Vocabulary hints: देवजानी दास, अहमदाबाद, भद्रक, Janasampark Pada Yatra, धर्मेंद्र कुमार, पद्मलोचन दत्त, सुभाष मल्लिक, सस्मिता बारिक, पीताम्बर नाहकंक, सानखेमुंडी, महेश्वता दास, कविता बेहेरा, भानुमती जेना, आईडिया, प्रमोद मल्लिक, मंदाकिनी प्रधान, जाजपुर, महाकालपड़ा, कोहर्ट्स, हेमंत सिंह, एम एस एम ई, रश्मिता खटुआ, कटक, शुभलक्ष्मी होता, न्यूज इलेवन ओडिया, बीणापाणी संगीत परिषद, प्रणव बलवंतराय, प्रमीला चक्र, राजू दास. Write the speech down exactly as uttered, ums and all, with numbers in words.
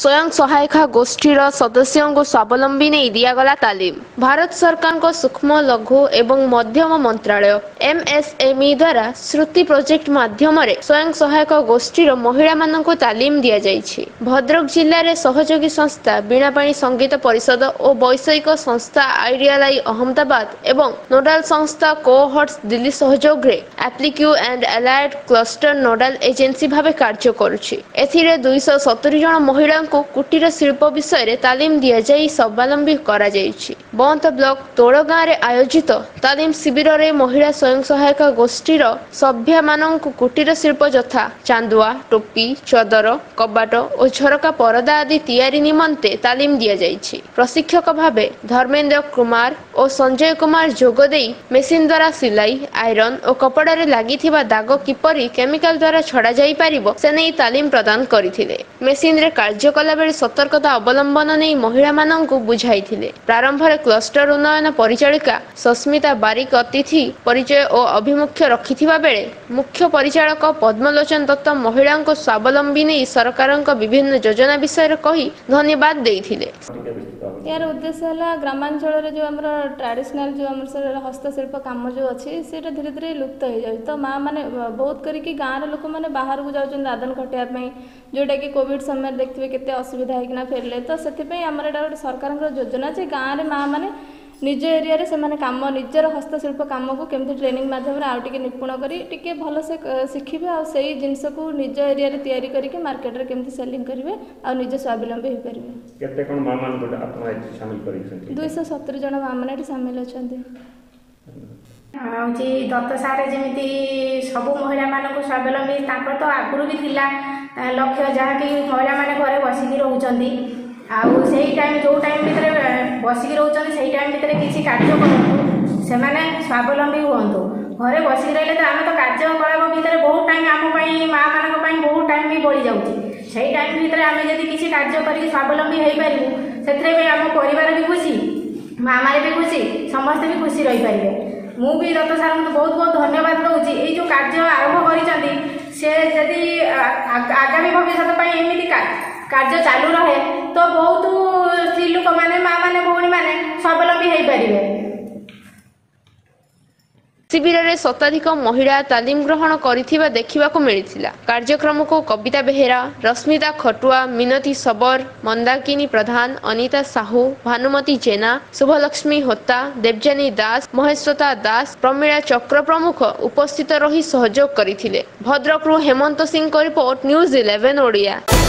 स्वयं सहायक गोष्ठी सदस्यों को स्वावलंबी नहीं दिया गला तालीम। भारत सरकार को सूक्ष्म लघु एवं मध्यम मंत्रालय एम एस एम ई द्वारा श्रुति प्रोजेक्ट माध्यम रे स्वयं सहायक गोष्ठी महिला मानक तालीम दिया जायछि। भद्रक जिले में सहयोगी संस्था बीणापाणी संगीत परिषद और वैषयिक संस्था आईडिया अहमदाबाद एवं नोडाल संस्था कोहर्ट्स दिल्ली सहयोग रे applique and allied cluster nodal agency भावे कार्य करुछि। एथिरे दो सौ सत्तर जन महिला को कुटीर शिल्प विषय रे तालीम दिया जाई स्वावलंबी करा जायछि। बंत ब्लॉक तोड़ गाँव में आयोजित तालीम शिविर रे महिला स्वयं सहायक गोष्ठी सभ्य मानन को कुटीर शिल्प यथा चांदुआ टोपी चदर कबाट और झरका परदा आदि तैयारी निमंते तालीम दिया जायछि। प्रशिक्षक भावे धर्मेंद्र कुमार और संजय कुमार जोग देई मेसिन द्वारा सिलाई आयरन और कपड़ा रे लागिथिबा दाग किपरि केमिकल द्वारा छड़ा जाई पारिबो से नै तालीम प्रदान करिथिले। मेसिन रे कार्य कलाबेले सतर्कता अवलंबन नहीं महिला मानन को बुझाई। प्रारंभ में क्लस्टर उन्नयन परिचालिका सस्मिता बारिक अतिथि परिचय और अभिमुख्य रखि बेले मुख्य परिचालक पद्मलोचन दत्त महिला को स्वावलंबी नहीं सरकार विभिन्न योजना विषय कही धन्यवाद देते। यार उद्देश्य है ग्रामांचल जो आम ट्राडिशनल जो आम हस्तशिल्प कम जो अच्छी से धीरे धीरे लुप्त हो जाए तो माँ मैंने बहुत करके गाँव लोक मैंने बाहर को जाऊँ दादन खटाई जोटा कि कोविड समय देखिए कितने असुविधा होना फेरले तो से आम गोटे सरकार योजना जे गाँव में माँ मैंने निज एरिया रे सेमाने काम निजर हस्तशिल्प कम को केमती ट्रेनिंग माध्यम रे आउ टिके निपुण करी टिके भल से शिखिबे आ सेही जिंस को निज एरिया रे तयारी करी के मार्केट रे केमती सेलिंग करिवे आ निज स्वावलंबी हो परिवे। केते कोन मां मान को आपन ए शामिल करिसथि दो सौ सत्तर जन मां मान ए शामिल अछथि। आ जे दत्त सारे जेमिति सब महिला मान को स्वावलंबी तापर तो आगुरु भी थिला लक्ष्य जहा कि महिला मान घरे बसी की रहउचंदी आउ सेही टाइम जो टाइम भीतर बसिक रोचन से टाइम भितर किसी कार्य करूँ से स्वावलंबी हूँ घरे बसिक रही तो आम तो कार्यकलाप भितर बहुत टाइम आमपाई माँ मान बहुत टाइम भी बढ़ी जाऊँगी से टाइम भितर आम जब किसी कार्य कर स्वावलंबी हो पारू से आम परिवार भी खुशी माँ माँ भी खुशी समस्ते भी खुशी रही पारे। मु भी दत्त सार बहुत बहुत धन्यवाद दूसरी ये जो कार्य आरंभ कर आगामी भविष्य एमती कार्य चालू रहे तो बहुत स्त्री लोक मैंने माँ मैंने भौणी मैंने स्वावलंबी हो पारे। शिविर में शताधिक महिला तालीम ग्रहण करिथिबा देखिबाको मिलिथिला। कार्यक्रम को कविता बेहेरा रश्मिता खटुआ मिनती सबर मंदाकिनी प्रधान अनिता साहू भानुमती जेना शुभलक्ष्मी होता देवजानी दास महेश्वता दास प्रमीला चक्र प्रमुख उपस्थित रही सहयोग करिथिले। भद्रकरू हेमंत सिंह report न्यूज इलेवन ओडिया।